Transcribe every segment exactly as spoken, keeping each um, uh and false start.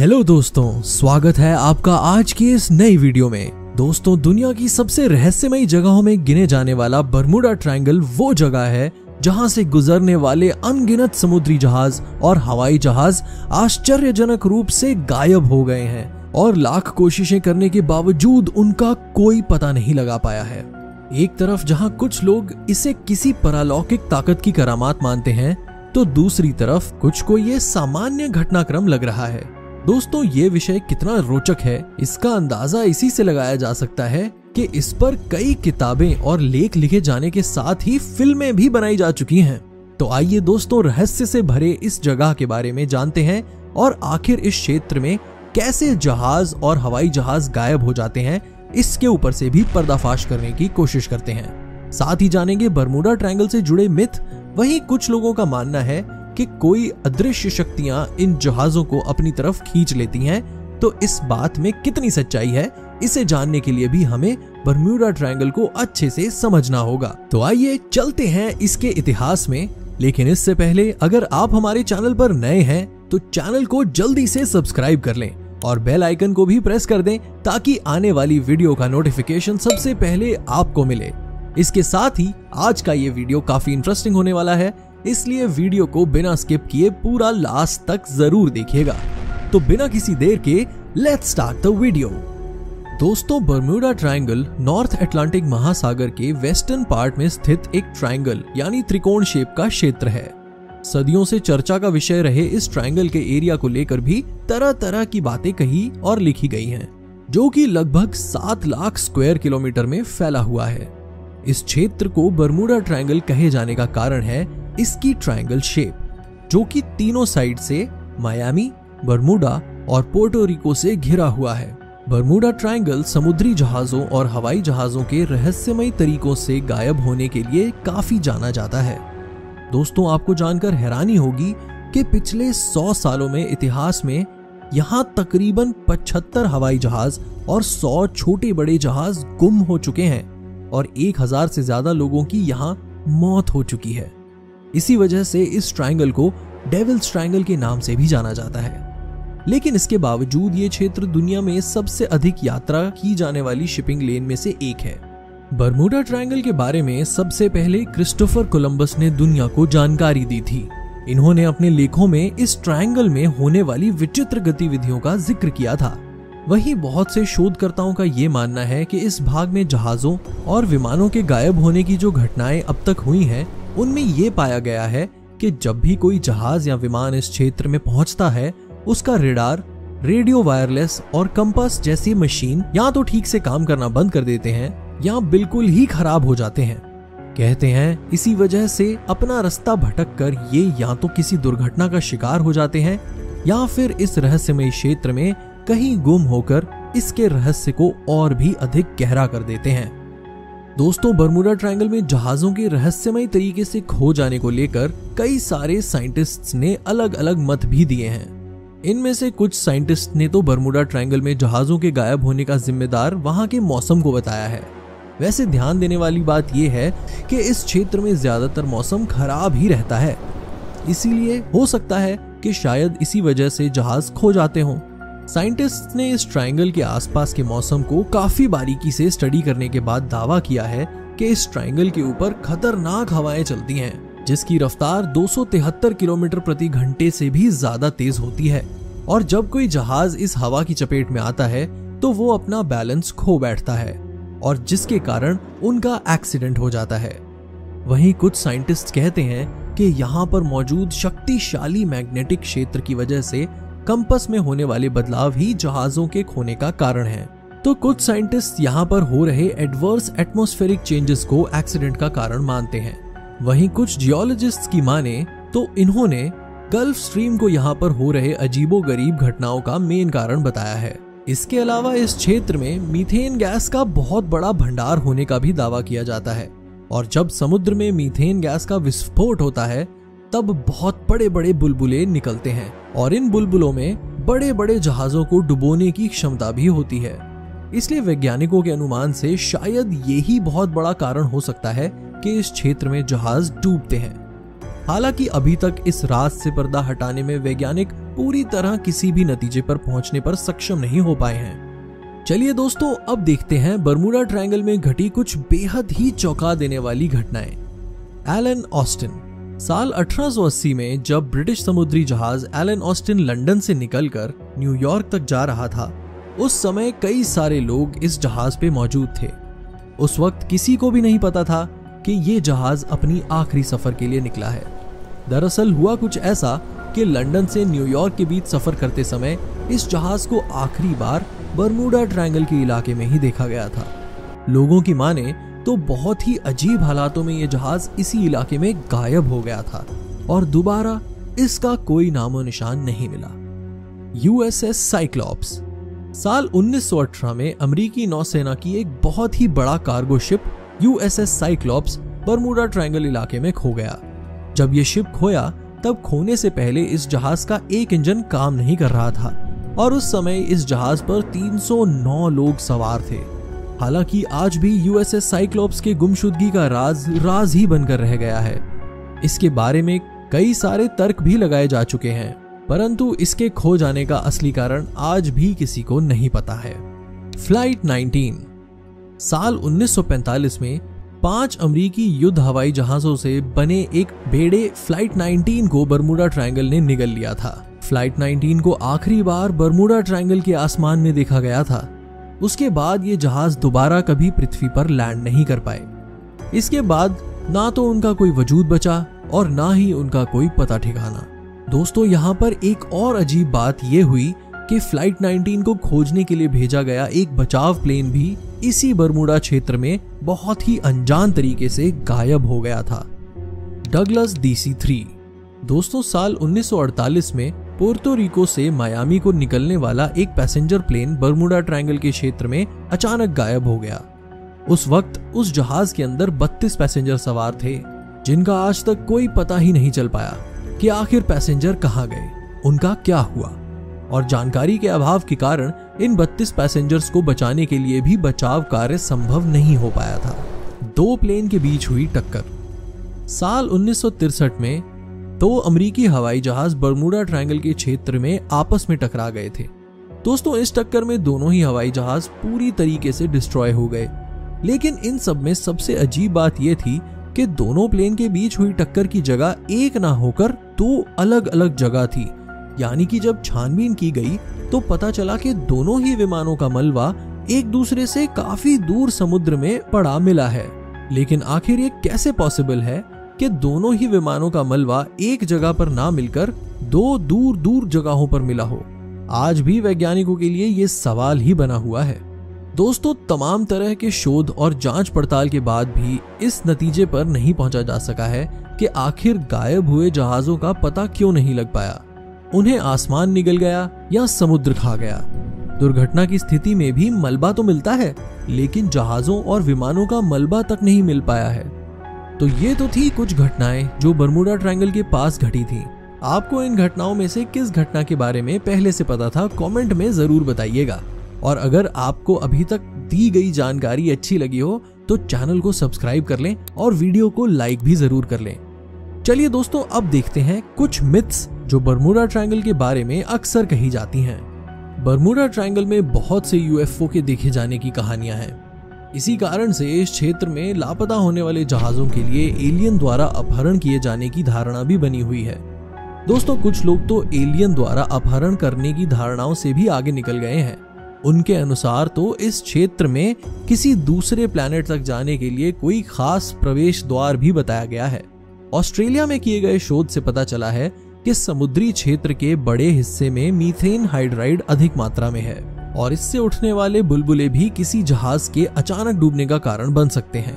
Hello दोस्तों, स्वागत है आपका आज के इस नई वीडियो में। दोस्तों, दुनिया की सबसे रहस्यमयी जगहों में गिने जाने वाला बर्मुडा ट्रायंगल वो जगह है जहां से गुजरने वाले अनगिनत समुद्री जहाज और हवाई जहाज आश्चर्यजनक रूप से गायब हो गए हैं और लाख कोशिशें करने के बावजूद उनका कोई पता नहीं लगा पाया है। एक तरफ जहाँ कुछ लोग इसे किसी परालौकिक ताकत की करामात मानते हैं, तो दूसरी तरफ कुछ को ये सामान्य घटनाक्रम लग रहा है। दोस्तों, ये विषय कितना रोचक है इसका अंदाजा इसी से लगाया जा सकता है कि इस पर कई किताबें और लेख लिखे जाने के साथ ही फिल्में भी बनाई जा चुकी हैं। तो आइए दोस्तों, रहस्य से भरे इस जगह के बारे में जानते हैं और आखिर इस क्षेत्र में कैसे जहाज और हवाई जहाज गायब हो जाते हैं, इसके ऊपर से भी पर्दाफाश करने की कोशिश करते हैं। साथ ही जानेंगे बर्मुडा ट्रायंगल से जुड़े मिथ। वहीं कुछ लोगों का मानना है कि कोई अदृश्य शक्तियां इन जहाजों को अपनी तरफ खींच लेती हैं, तो इस बात में कितनी सच्चाई है इसे जानने के लिए भी हमें बर्म्यूडा ट्रायंगल को अच्छे से समझना होगा। तो आइए चलते हैं इसके इतिहास में, लेकिन इससे पहले अगर आप हमारे चैनल पर नए हैं तो चैनल को जल्दी से सब्सक्राइब कर लें और बेल आइकन को भी प्रेस कर दें ताकि आने वाली वीडियो का नोटिफिकेशन सबसे पहले आपको मिले। इसके साथ ही आज का ये वीडियो काफी इंटरेस्टिंग होने वाला है, इसलिए वीडियो को बिना स्किप किए पूरा लास्ट तक जरूर देखिएगा। तो बिना किसी देर के लेट्स स्टार्ट द वीडियो। दोस्तों, बर्म्यूडा ट्रायंगल नॉर्थ अटलांटिक महासागर के वेस्टर्न पार्ट में स्थित एक ट्रायंगल यानी त्रिकोण शेप का क्षेत्र है। सदियों से चर्चा का विषय रहे इस ट्रायंगल के एरिया को लेकर भी तरह तरह की बातें कही और लिखी गई हैं, जो कि लगभग सात लाख स्क्वायर किलोमीटर में फैला हुआ है। इस क्षेत्र को बर्म्यूडा ट्रायंगल कहे जाने का कारण है इसकी ट्रायंगल शेप, जो कि तीनों साइड से मायामी, बर्मुडा और पोर्टो रिको से घिरा हुआ है। बर्मुडा ट्रायंगल समुद्री जहाजों और हवाई जहाजों के रहस्यमय तरीकों से गायब होने के लिए काफी जाना जाता है। दोस्तों, आपको जानकर हैरानी होगी कि पिछले सौ सालों में इतिहास में यहाँ तकरीबन पचहत्तर हवाई जहाज और सौ छोटे बड़े जहाज गुम हो चुके हैं और एक हजार से ज्यादा लोगों की यहाँ मौत हो चुकी है। इसी वजह से इस ट्रायंगल को डेविल्स ट्रायंगल के नाम से भी जाना जाता है। लेकिन इसके बावजूद ये क्षेत्र दुनिया में सबसे अधिक यात्रा की जाने वाली शिपिंग लेन में से एक है। बर्मुडा ट्रायंगल के बारे में सबसे पहले क्रिस्टोफर कोलंबस ने दुनिया को जानकारी दी थी। इन्होंने अपने लेखों में इस ट्रायंगल में होने वाली विचित्र गतिविधियों का जिक्र किया था। वहीं बहुत से शोधकर्ताओं का ये मानना है कि इस भाग में जहाजों और विमानों के गायब होने की जो घटनाएं अब तक हुई हैं, उनमें ये पाया गया है कि जब भी कोई जहाज या विमान इस क्षेत्र में पहुंचता है, उसका रेडार, रेडियो वायरलेस और कंपास जैसी मशीन या तो ठीक से काम करना बंद कर देते हैं या बिल्कुल ही खराब हो जाते हैं। कहते हैं इसी वजह से अपना रास्ता भटक कर ये या तो किसी दुर्घटना का शिकार हो जाते हैं या फिर इस रहस्यमय क्षेत्र में कहीं गुम होकर इसके रहस्य को और भी अधिक गहरा कर देते हैं। दोस्तों, बर्मुडा ट्रायंगल में जहाजों के रहस्यमय तरीके से खो जाने को लेकर कई सारे साइंटिस्ट्स ने अलग अलग मत भी दिए हैं। इनमें से कुछ साइंटिस्ट ने तो बर्मुडा ट्रायंगल में जहाजों के गायब होने का जिम्मेदार वहां के मौसम को बताया है। वैसे ध्यान देने वाली बात यह है कि इस क्षेत्र में ज्यादातर मौसम खराब ही रहता है, इसीलिए हो सकता है कि शायद इसी वजह से जहाज खो जाते हों। साइंटिस्ट्स ने इस ट्रायंगल के आसपास के मौसम को काफी बारीकी से स्टडी करने के बाद दावा किया है कि इस ट्रायंगल के ऊपर खतरनाक हवाएं चलती हैं, जिसकी रफ्तार दो सौ तिहत्तर किलोमीटर प्रति घंटे से भी ज्यादा तेज होती है और जब कोई जहाज इस हवा की चपेट में आता है तो वो अपना बैलेंस खो बैठता है और जिसके कारण उनका एक्सीडेंट हो जाता है। वहीं कुछ साइंटिस्ट कहते हैं कि यहाँ पर मौजूद शक्तिशाली मैग्नेटिक क्षेत्र की वजह से कंपास में होने वाले बदलाव ही जहाजों के खोने का कारण है, तो कुछ साइंटिस्ट यहाँ पर हो रहे एडवर्स एटमॉस्फेरिक चेंजेस को एक्सीडेंट का कारण मानते हैं। वहीं कुछ जियोलॉजिस्ट्स की माने तो इन्होंने गल्फ स्ट्रीम को यहाँ पर हो रहे अजीबोगरीब घटनाओं का मेन कारण बताया है। इसके अलावा इस क्षेत्र में मीथेन गैस का बहुत बड़ा भंडार होने का भी दावा किया जाता है और जब समुद्र में मीथेन गैस का विस्फोट होता है तब बहुत बड़े बड़े बुलबुले निकलते हैं और इन बुलबुलों में बड़े बड़े जहाजों को डुबोने की क्षमता भी होती है। इसलिए वैज्ञानिकों के अनुमान से शायद यही बहुत बड़ा कारण हो सकता है कि इस क्षेत्र में जहाज डूबते हैं। हालांकि अभी तक इस राज से पर्दा हटाने में वैज्ञानिक पूरी तरह किसी भी नतीजे पर पहुंचने पर सक्षम नहीं हो पाए हैं। चलिए दोस्तों, अब देखते हैं बर्मुडा ट्रायंगल में घटी कुछ बेहद ही चौंका देने वाली घटनाएं। Ellen Austin. साल अठारह सौ अस्सी में जब ब्रिटिश समुद्री जहाज एलन ऑस्टिन लंदन से निकलकर न्यूयॉर्क तक जा रहा था, उस समय कई सारे लोग इस जहाज पे मौजूद थे। उस वक्त किसी को भी नहीं पता था कि ये जहाज अपनी आखिरी सफर के लिए निकला है। दरअसल हुआ कुछ ऐसा कि लंदन से न्यूयॉर्क के बीच सफर करते समय इस जहाज को आखिरी बार बर्मुडा ट्रायंगल के इलाके में ही देखा गया था। लोगों की माने तो बहुत ही अजीब हालातों में यह जहाज इसी इलाके में गायब हो गया था और दोबारा इसका कोई नामो निशान नहीं मिला। USS Cyclops. साल उन्नीस सौ अठारह में अमेरिकी नौसेना की एक बहुत ही बड़ा cargo ship USS Cyclops Bermuda Triangle इलाके में खो गया। जब यह शिप खोया तब खोने से पहले इस जहाज का एक इंजन काम नहीं कर रहा था और उस समय इस जहाज पर तीन सौ नौ लोग सवार थे। हालांकि आज भी यूएसएस साइक्लॉप्स के गुमशुदगी का राज राज ही बनकर रह गया है। इसके बारे में कई सारे तर्क भी लगाए जा चुके हैं, परंतु इसके खो जाने का असली कारण आज भी किसी को नहीं पता है। Flight nineteen. साल उन्नीस सौ पैंतालीस में पांच अमरीकी युद्ध हवाई जहाजों से बने एक बेड़े फ्लाइट नाइनटीन को बर्मुडा ट्रायंगल ने निगल लिया था। फ्लाइट नाइनटीन को आखिरी बार बर्मुडा ट्रायंगल के आसमान में देखा गया था। उसके बाद ये जहाज दोबारा कभी पृथ्वी पर लैंड नहीं कर पाए। इसके बाद ना तो उनका कोई वजूद बचा और ना ही उनका कोई पता ठिकाना। दोस्तों, यहाँ पर एक और अजीब बात ये हुई कि फ्लाइट नाइनटीन को खोजने के लिए भेजा गया एक बचाव प्लेन भी इसी बर्मुडा क्षेत्र में बहुत ही अनजान तरीके से गायब हो गया था। Douglas D C three. दोस्तों, साल उन्नीस सौ अड़तालीस में पोर्टो रिको से मायामी को निकलने वाला एक पैसेंजर प्लेन बर्मुडा ट्रायंगल के क्षेत्र में अचानक गायब हो गया। उस वक्त उस जहाज के अंदर बत्तीस पैसेंजर सवार थे, जिनका आज तक कोई पता ही नहीं चल पाया कि आखिर पैसेंजर कहां गए, उनका क्या हुआ। और जानकारी के अभाव के कारण इन बत्तीस पैसेंजर्स को बचाने के लिए भी बचाव कार्य संभव नहीं हो पाया था। दो प्लेन के बीच हुई टक्कर। साल उन्नीस सौ तिरसठ में दो अमेरिकी हवाई जहाज बर्मुडा ट्रायंगल के क्षेत्र में आपस में टकरा गए थे। दोस्तों, इस टक्कर में दोनों ही हवाई जहाज पूरी तरीके से डिस्ट्रॉय हो गए। लेकिन इन सब में सबसे अजीब बात यह थी कि दोनों प्लेन के बीच हुई टक्कर की जगह एक ना होकर दो अलग अलग जगह थी। यानी कि जब छानबीन की गई तो पता चला कि दोनों ही विमानों का मलबा एक दूसरे से काफी दूर समुद्र में पड़ा मिला है। लेकिन आखिर ये कैसे पॉसिबल है कि दोनों ही विमानों का मलबा एक जगह पर ना मिलकर दो दूर दूर जगहों पर मिला हो? आज भी वैज्ञानिकों के लिए यह सवाल ही बना हुआ है। दोस्तों, तमाम तरह के शोध और जांच पड़ताल के बाद भी इस नतीजे पर नहीं पहुंचा जा सका है कि आखिर गायब हुए जहाजों का पता क्यों नहीं लग पाया। उन्हें आसमान निगल गया या समुद्र खा गया। दुर्घटना की स्थिति में भी मलबा तो मिलता है, लेकिन जहाजों और विमानों का मलबा तक नहीं मिल पाया है। तो ये तो थी कुछ घटनाएं जो बर्मुडा ट्रायंगल के पास घटी थी। आपको इन घटनाओं में से किस घटना के बारे में पहले से पता था, कमेंट में जरूर बताइएगा। और अगर आपको अभी तक दी गई जानकारी अच्छी लगी हो तो चैनल को सब्सक्राइब कर लें और वीडियो को लाइक भी जरूर कर लें। चलिए दोस्तों, अब देखते हैं कुछ मिथ्स जो बर्मुडा ट्रायंगल के बारे में अक्सर कही जाती हैं। बर्मुडा ट्रायंगल में बहुत से यूएफओ के देखे जाने की कहानियां हैं। इसी कारण से इस क्षेत्र में लापता होने वाले जहाजों के लिए एलियन द्वारा अपहरण किए जाने की धारणा भी बनी हुई है। दोस्तों, कुछ लोग तो एलियन द्वारा अपहरण करने की धारणाओं से भी आगे निकल गए हैं। उनके अनुसार तो इस क्षेत्र में किसी दूसरे प्लैनेट तक जाने के लिए कोई खास प्रवेश द्वार भी बताया गया है। ऑस्ट्रेलिया में किए गए शोध से पता चला है कि समुद्री क्षेत्र के बड़े हिस्से में मीथेन हाइड्राइड अधिक मात्रा में है और इससे उठने वाले बुलबुले भी किसी जहाज के अचानक डूबने का कारण बन सकते हैं।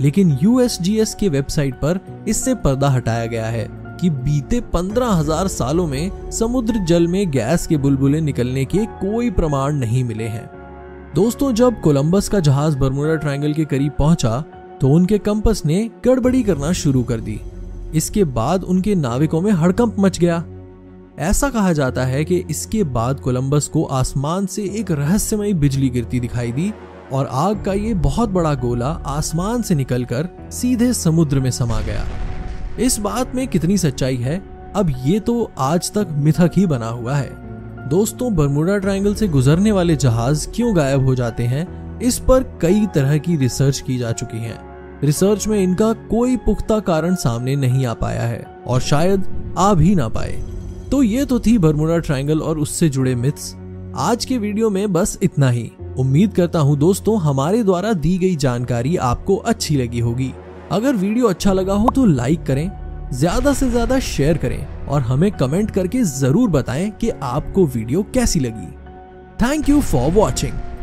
लेकिन यूएसजीएस के वेबसाइट पर इससे पर्दा हटाया गया है कि बीते पंद्रह हज़ार सालों में समुद्र जल में गैस के बुलबुले निकलने के कोई प्रमाण नहीं मिले हैं। दोस्तों, जब कोलंबस का जहाज बर्मुडा ट्रायंगल के करीब पहुंचा तो उनके कंपास ने गड़बड़ी करना शुरू कर दी। इसके बाद उनके नाविकों में हड़कंप मच गया। ऐसा कहा जाता है कि इसके बाद कोलंबस को आसमान से एक रहस्यमयी बिजली गिरती दिखाई दी और आग का ये बहुत बड़ा गोला आसमान से निकलकर सीधे समुद्र में समा गया। इस बात में कितनी सच्चाई है अब ये तो आज तक मिथक ही बना हुआ है। दोस्तों, बर्मुडा ट्रायंगल से गुजरने वाले जहाज क्यों गायब हो जाते हैं, इस पर कई तरह की रिसर्च की जा चुकी है। रिसर्च में इनका कोई पुख्ता कारण सामने नहीं आ पाया है और शायद आ भी ना पाए। तो ये तो थी बर्मुडा ट्रायंगल और उससे जुड़े मिथ्स। आज के वीडियो में बस इतना ही। उम्मीद करता हूँ दोस्तों हमारे द्वारा दी गई जानकारी आपको अच्छी लगी होगी। अगर वीडियो अच्छा लगा हो तो लाइक करें, ज्यादा से ज्यादा शेयर करें और हमें कमेंट करके जरूर बताएं कि आपको वीडियो कैसी लगी। Thank you for watching.